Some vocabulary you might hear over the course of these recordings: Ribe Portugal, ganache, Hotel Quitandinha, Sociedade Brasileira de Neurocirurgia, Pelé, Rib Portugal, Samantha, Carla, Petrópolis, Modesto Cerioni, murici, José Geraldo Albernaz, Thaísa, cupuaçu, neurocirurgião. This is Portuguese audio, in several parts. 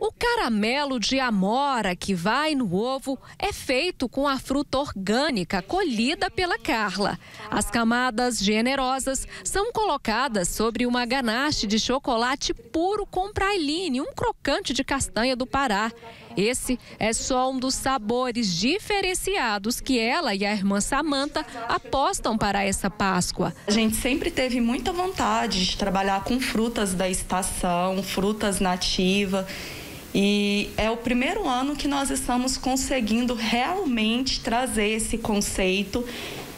O caramelo de amora que vai no ovo é feito com a fruta orgânica colhida pela Carla. As camadas generosas são colocadas sobre uma ganache de chocolate puro com prailine, um crocante de castanha do Pará. Esse é só um dos sabores diferenciados que ela e a irmã Samantha apostam para essa Páscoa. A gente sempre teve muita vontade de trabalhar com frutas da estação, frutas nativas. E é o primeiro ano que nós estamos conseguindo realmente trazer esse conceito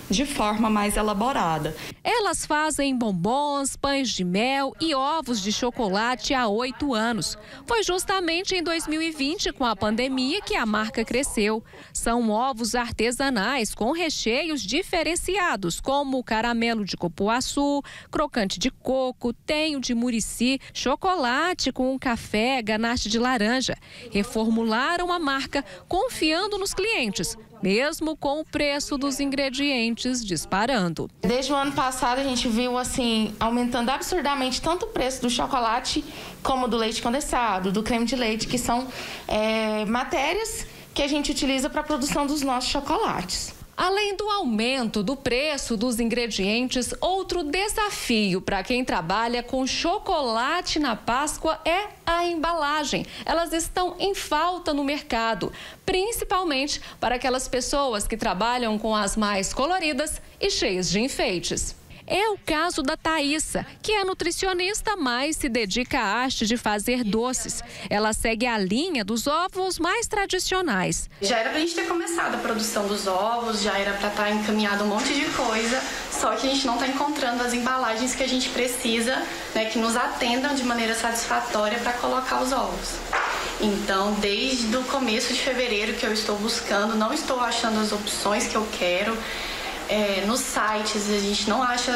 de forma mais elaborada. Elas fazem bombons, pães de mel e ovos de chocolate há 8 anos. Foi justamente em 2020, com a pandemia, que a marca cresceu. São ovos artesanais com recheios diferenciados, como caramelo de cupuaçu, crocante de coco, tenho de murici, chocolate com café, ganache de laranja. Reformularam a marca confiando nos clientes, mesmo com o preço dos ingredientes disparando. Desde o ano passado a gente viu assim aumentando absurdamente tanto o preço do chocolate como do leite condensado, do creme de leite, que são matérias que a gente utiliza para a produção dos nossos chocolates. Além do aumento do preço dos ingredientes, outro desafio para quem trabalha com chocolate na Páscoa é a embalagem. Elas estão em falta no mercado, principalmente para aquelas pessoas que trabalham com as mais coloridas e cheias de enfeites. É o caso da Thaísa, que é nutricionista, mas se dedica à arte de fazer doces. Ela segue a linha dos ovos mais tradicionais. Já era pra gente ter começado a produção dos ovos, já era pra estar encaminhado um monte de coisa, só que a gente não tá encontrando as embalagens que a gente precisa, né, que nos atendam de maneira satisfatória para colocar os ovos. Então, desde o começo de fevereiro que eu estou buscando, não estou achando as opções que eu quero. Nos sites a gente não acha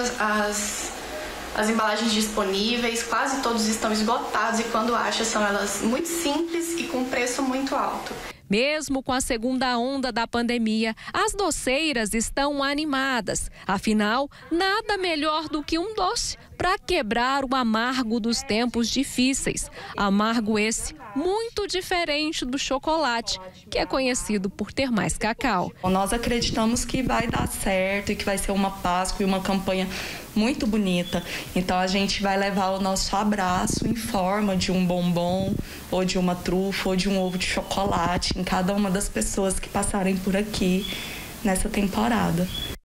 as embalagens disponíveis, quase todos estão esgotados e quando acha são elas muito simples e com preço muito alto. Mesmo com a segunda onda da pandemia, as doceiras estão animadas. Afinal, nada melhor do que um doce para quebrar o amargo dos tempos difíceis. Amargo esse muito diferente do chocolate, que é conhecido por ter mais cacau. Nós acreditamos que vai dar certo e que vai ser uma Páscoa e uma campanha muito bonita. Então a gente vai levar o nosso abraço em forma de um bombom, ou de uma trufa, ou de um ovo de chocolate em cada uma das pessoas que passarem por aqui nessa temporada.